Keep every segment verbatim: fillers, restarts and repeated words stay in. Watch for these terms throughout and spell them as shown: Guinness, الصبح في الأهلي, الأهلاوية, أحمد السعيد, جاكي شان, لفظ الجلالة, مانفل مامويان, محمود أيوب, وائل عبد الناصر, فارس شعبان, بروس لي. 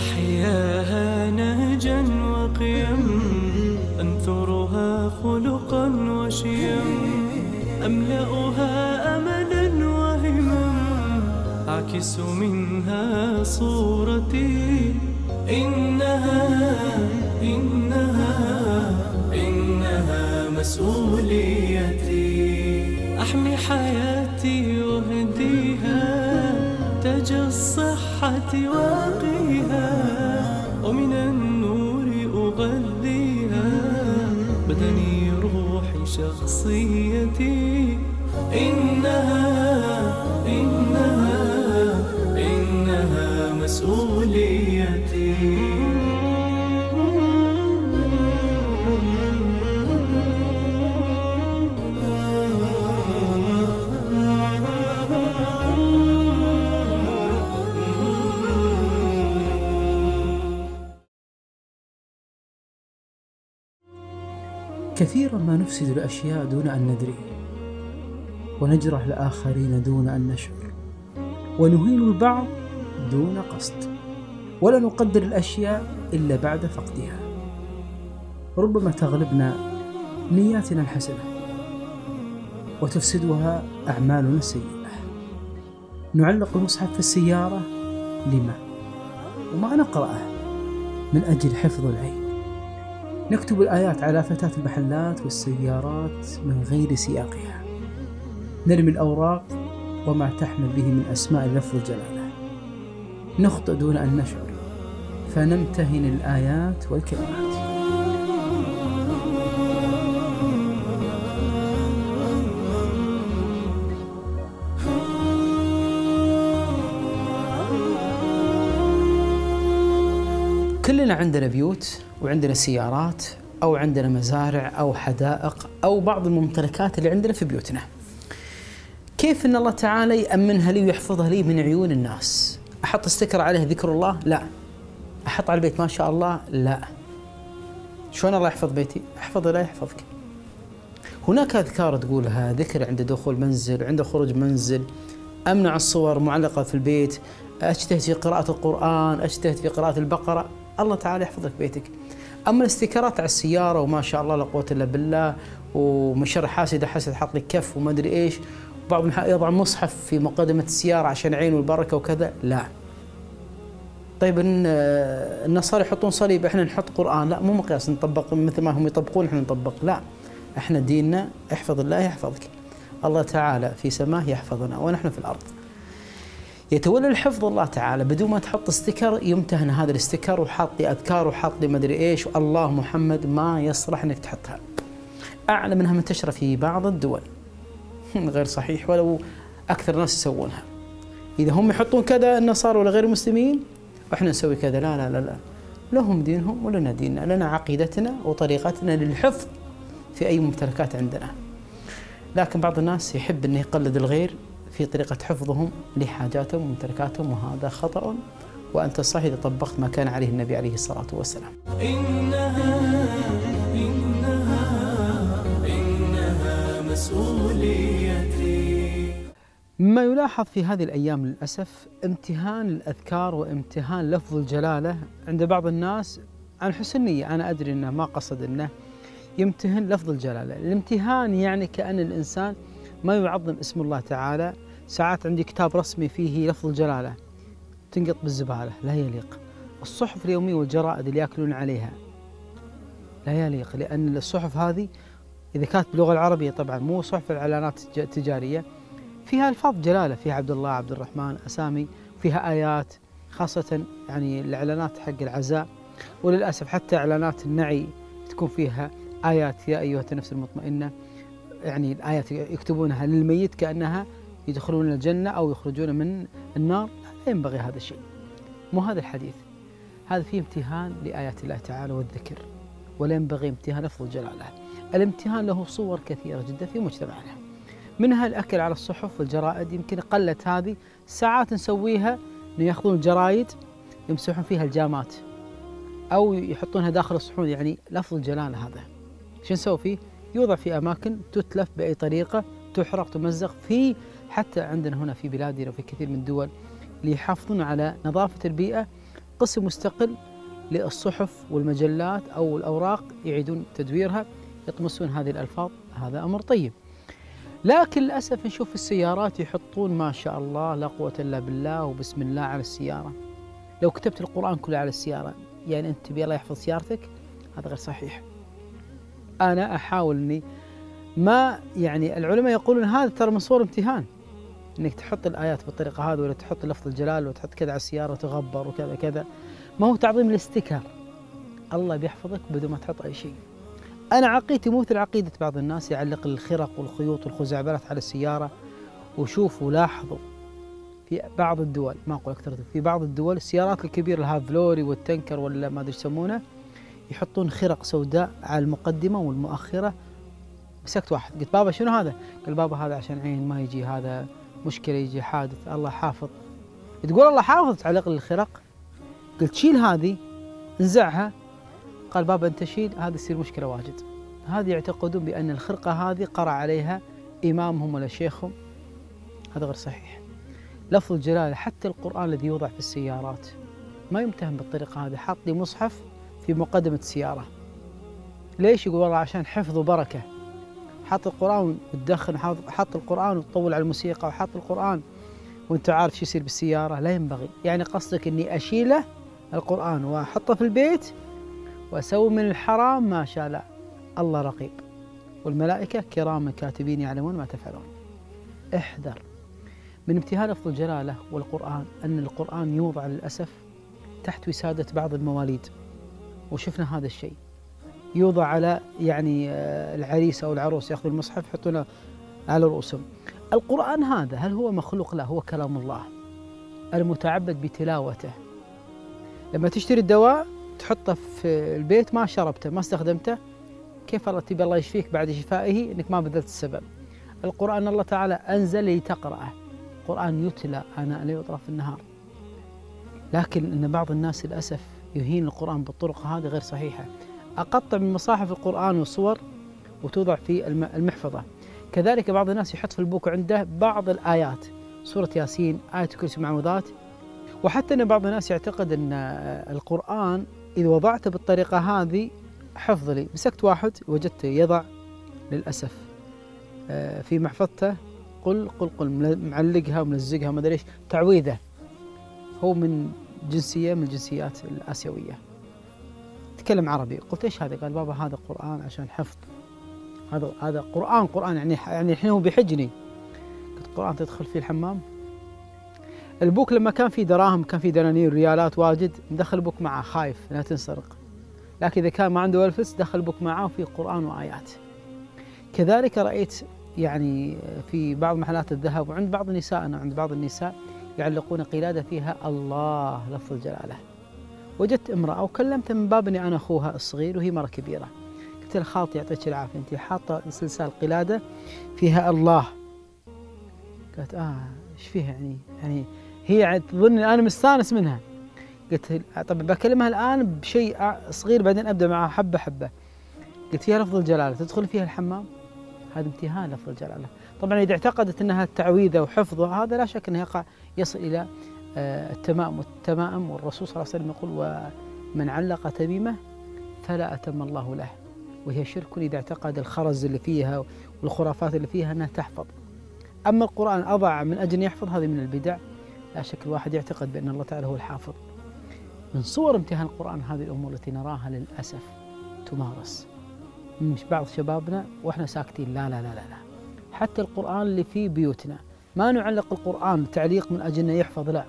أحياها نهجا وقيم، أنثرها خلقا وشيم، أملأها أملا وهمم، أعكس منها صورتي. إنها إنها إنها مسؤوليتي، أحمي حياتي وأهديها، تاج الصحة واقيها، ومن النور أغذيها، بدني روحي شخصيتي. إنها إنها إنها مسؤوليتي. كثيرا ما نفسد الأشياء دون أن ندري، ونجرح الآخرين دون أن نشعر، ونهين البعض دون قصد، ولا نقدر الأشياء إلا بعد فقدها. ربما تغلبنا نياتنا الحسنة وتفسدها أعمالنا السيئة. نعلق المصحف في السيارة لما وما نقرأه من أجل حفظ العين، نكتب الآيات على فتات المحلات والسيارات من غير سياقها، نرمي الأوراق وما تحمل به من أسماء لفظ الجلالة، نخطئ دون أن نشعر فنمتهن الآيات والكلمات. كلنا عندنا بيوت وعندنا سيارات أو عندنا مزارع أو حدائق أو بعض الممتلكات اللي عندنا في بيوتنا. كيف إن الله تعالى يأمنها لي ويحفظها لي من عيون الناس؟ أحط استكر عليه ذكر الله؟ لا. أحط على البيت ما شاء الله؟ لا. شلون الله يحفظ بيتي؟ أحفظه لا يحفظك. هناك أذكار تقولها، ذكر عند دخول منزل، عند خروج منزل، أمنع الصور معلقة في البيت، أجتهد في قراءة القرآن، أجتهد في قراءة البقرة، الله تعالى يحفظ لك بيتك. أما الاستيكرات على السيارة وما شاء الله لا قوة إلا بالله، ومشر حاسد حاسد حط لك كف وما أدري إيش، بعض يضع مصحف في مقدمة السيارة عشان عين والبركة وكذا، لا. طيب النصارى يحطون صليب، إحنا نحط قرآن، لا مو مقياس نطبق مثل ما هم يطبقون إحنا نطبق، لا. إحنا ديننا احفظ الله يحفظك. الله تعالى في سماه يحفظنا ونحن في الأرض. يتولى الحفظ الله تعالى بدون ما تحط استيكر، يمتهن هذا الاستيكر وحاط لي أذكار وحاط لي ما أدري إيش، والله محمد ما يصلح إنك تحطها. أعلى منها منتشرة في بعض الدول، غير صحيح، ولو أكثر ناس يسوونها. إذا هم يحطون كذا النصارى ولا غير المسلمين وإحنا نسوي كذا، لا لا لا لا، لهم دينهم ولنا ديننا، لنا عقيدتنا وطريقتنا للحفظ في أي ممتلكات عندنا. لكن بعض الناس يحب أنه يقلد الغير في طريقة حفظهم لحاجاتهم وممتلكاتهم، وهذا خطأ، وأنت صحيح إذا طبقت ما كان عليه النبي عليه الصلاة والسلام. إنها إنها إنها مسؤوليتي. ما يلاحظ في هذه الأيام للأسف امتهان الأذكار وامتهان لفظ الجلالة عند بعض الناس عن حسن نية. أنا أدري أنه ما قصد أنه يمتهن لفظ الجلالة، الامتهان يعني كأن الإنسان ما يعظم اسم الله تعالى. ساعات عندي كتاب رسمي فيه لفظ الجلالة تنقط بالزبالة، لا يليق. الصحف اليومية والجرائد اللي يأكلون عليها لا يليق، لأن الصحف هذه إذا كانت باللغة العربية طبعا، مو صحف الإعلانات التجارية، فيها ألفاظ جلالة، فيها عبد الله، عبد الرحمن، أسامي، فيها آيات، خاصة يعني الإعلانات حق العزاء. وللأسف حتى إعلانات النعي تكون فيها آيات، يا أيها النفس المطمئنة، يعني الآيات يكتبونها للميت كأنها يدخلون الجنة أو يخرجون من النار. لا ينبغي هذا الشيء، مو هذا الحديث. هذا فيه امتهان لآيات الله تعالى والذكر، ولا ينبغي امتهان لفظ الجلالة. الامتهان له صور كثيرة جدا في مجتمعنا، منها الأكل على الصحف والجرائد. يمكن قلت هذه، ساعات نسويها أن يأخذون الجرائد يمسحون فيها الجامات أو يحطونها داخل الصحون، يعني لفظ الجلالة هذا شو نسوي فيه؟ يوضع في أماكن تتلف بأي طريقة، تحرق، تمزق. في حتى عندنا هنا في بلادنا وفي كثير من الدول اللي يحافظون على نظافة البيئة قسم مستقل للصحف والمجلات أو الأوراق يعيدون تدويرها، يطمسون هذه الألفاظ، هذا أمر طيب. لكن للأسف نشوف السيارات يحطون ما شاء الله لا قوة إلا بالله وبسم الله على السيارة. لو كتبت القرآن كله على السيارة يعني أنت تبي الله يحفظ سيارتك، هذا غير صحيح. أنا أحاول أني ما يعني العلماء يقولون هذا ترى من صور امتهان، أنك تحط الآيات بالطريقة هذه ولا تحط لفظ الجلال وتحط كذا على السيارة وتغبر وكذا كذا، ما هو تعظيم الاستكار. الله بيحفظك بدون ما تحط أي شيء. أنا عقيدتي مثل عقيدة بعض الناس، يعلق الخرق والخيوط والخزعبلات على السيارة. وشوفوا لاحظوا في بعض الدول، ما أقول أكثر، في بعض الدول السيارات الكبيرة الهافلوري والتنكر ولا ما أدري يسمونه، يحطون خرق سوداء على المقدمة والمؤخرة. مسكت واحد قلت بابا شنو هذا؟ قال بابا هذا عشان عين ما يجي هذا مشكلة، يجي حادث، الله حافظ. تقول الله حافظ تعلق للخرق؟ قلت شيل هذه انزعها. قال بابا أنت شيل هذه تصير مشكلة واجد. هذه يعتقدون بأن الخرقة هذه قرأ عليها إمامهم ولا شيخهم، هذا غير صحيح. لفظ الجلالة حتى القرآن الذي يوضع في السيارات ما يمتهم بالطريقة هذه. حاط لي مصحف في مقدمة سيارة، ليش؟ يقول والله عشان حفظ وبركة. حاط القرآن وتدخن، حاط القرآن وتطول على الموسيقى، وحاط القرآن وانت عارف شو يصير بالسيارة، لا ينبغي. يعني قصدك أني أشيله القرآن وأحطه في البيت وسووا من الحرام ما شاء الله. الله رقيب والملائكة كرام كاتبين يعلمون ما تفعلون. احذر من امتهان لفظ الجلالة والقرآن، أن القرآن يوضع للأسف تحت وسادة بعض المواليد، وشفنا هذا الشيء يوضع على يعني العريس أو العروس، يأخذ المصحف يحطونه على رؤوسهم. القرآن هذا هل هو مخلوق؟ لا، هو كلام الله المتعبد بتلاوته. لما تشتري الدواء تحطه في البيت، ما شربته ما استخدمته، كيف الله تبي الله يشفيك بعد شفائه انك ما بذلت السبب؟ القرآن الله تعالى انزل لتقرأه، القرآن يتلى آناء الليل وأطراف النهار. لكن ان بعض الناس للاسف يهين القرآن بالطرق هذه غير صحيحه. اقطع من مصاحف القرآن والصور وتوضع في المحفظه. كذلك بعض الناس يحط في البوك عنده بعض الآيات، سورة ياسين، آية كرسي معوذات. وحتى ان بعض الناس يعتقد ان القرآن إذا وضعته بالطريقة هذه حفظ لي. مسكت واحد وجدته يضع للأسف في محفظته قل قل قل، معلقها وملزقها ما أدري إيش، تعويذة. هو من جنسية من الجنسيات الآسيوية، تكلم عربي. قلت إيش هذا؟ قال بابا هذا قرآن عشان حفظ، هذا هذا قرآن قرآن يعني يعني الحين هو بيحجني. قلت قرآن تدخل فيه الحمام؟ البوك لما كان في دراهم كان في دنانير ريالات واجد، ندخل بوك معه خايف لا تنسرق. لكن إذا كان ما عنده ألفس دخل بوك معه وفيه قرآن وآيات. كذلك رأيت يعني في بعض محلات الذهب وعند بعض النساء، أنا عند بعض النساء يعلقون قلادة فيها الله لفظ الجلالة. وجدت امرأة وكلمتها من باب إني أنا أخوها الصغير وهي مرة كبيرة، قلت لها خالتي يعطيك العافية أنت حاطة سلسال قلادة فيها الله. قالت آه إيش فيها يعني يعني هي تظن أنا مستانس منها. قلت طب بكلمها الآن بشيء صغير بعدين أبدأ معها حبة حبة. قلت فيها لفظ الجلالة تدخل فيها الحمام؟ هذا امتهان لفظ الجلالة. طبعا إذا اعتقدت أنها تعويذة وحفظها هذا لا شك أنه يقع يصل إلى التمائم والتمائم. والرسول صلى الله عليه وسلم يقول ومن علق تميمة فلا أتم الله له، وهي شرك إذا اعتقد الخرز اللي فيها والخرافات اللي فيها أنها تحفظ. أما القرآن أضع من أجل يحفظ، هذه من البدع. لا شك الواحد يعتقد بأن الله تعالى هو الحافظ. من صور امتهان القرآن هذه الأمور التي نراها للأسف تمارس. مش بعض شبابنا وإحنا ساكتين، لا لا لا لا حتى القرآن اللي في بيوتنا ما نعلق القرآن تعليق من أجل أن يحفظ، لا،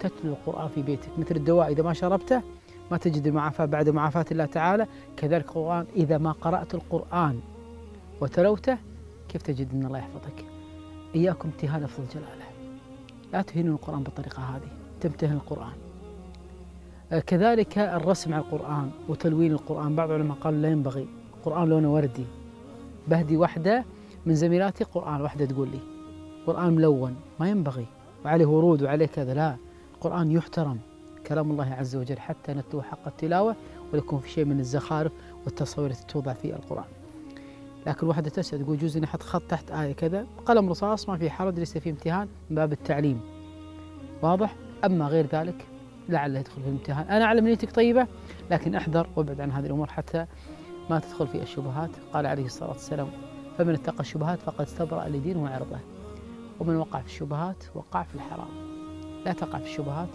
تتلو القرآن في بيتك مثل الدواء إذا ما شربته ما تجد المعافاة بعد معافاة الله تعالى. كذلك القرآن إذا ما قرأت القرآن وتلوته كيف تجد أن الله يحفظك؟ إياكم امتهان لفظ الجلالة، لا تهينون القرآن بالطريقة هذه، تمتهن القرآن. كذلك الرسم على القرآن وتلوين القرآن، بعض العلماء قالوا لا ينبغي، القرآن لونه وردي. بهدي واحدة من زميلاتي قرآن، واحدة تقول لي قرآن ملون ما ينبغي وعليه ورود وعليه كذا، لا، القرآن يحترم كلام الله عز وجل حتى نتلوه حق التلاوة ويكون في شيء من الزخارف والتصوير التي توضع في القرآن. لكن واحدة تسأل تقول جوزي نحط خط تحت آية كذا قلم رصاص ما في حرج، ليس في امتهان، باب التعليم واضح. أما غير ذلك لعله يدخل في الامتحان. أنا أعلم نيتك طيبة لكن أحذر وابعد عن هذه الأمور حتى ما تدخل في الشبهات. قال عليه الصلاة والسلام: فمن اتقى الشبهات فقد استبرأ لدينه وعرضه، ومن وقع في الشبهات وقع في الحرام. لا تقع في الشبهات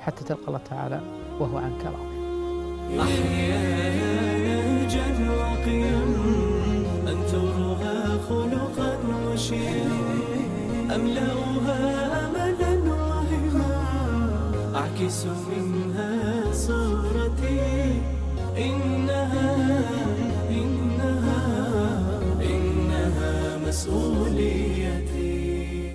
حتى تلقى الله تعالى وهو عنك راضٍ. أحياء جد وقيم، أنت ترغى خلقا وشيم، أملأها أملا وهما، أعكس منها صورتي، إنها إنها إنها مسؤولي.